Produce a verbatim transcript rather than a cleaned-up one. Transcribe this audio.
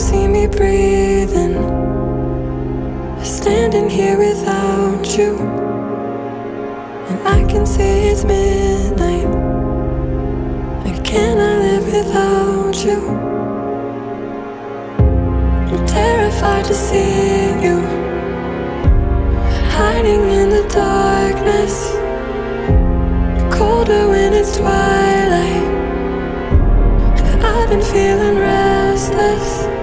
see me breathing, standing here without you. And I can see it's midnight, and can I live without you? I'm terrified to see you, hiding in the darkness. Colder when it's twilight, and I've been feeling restless.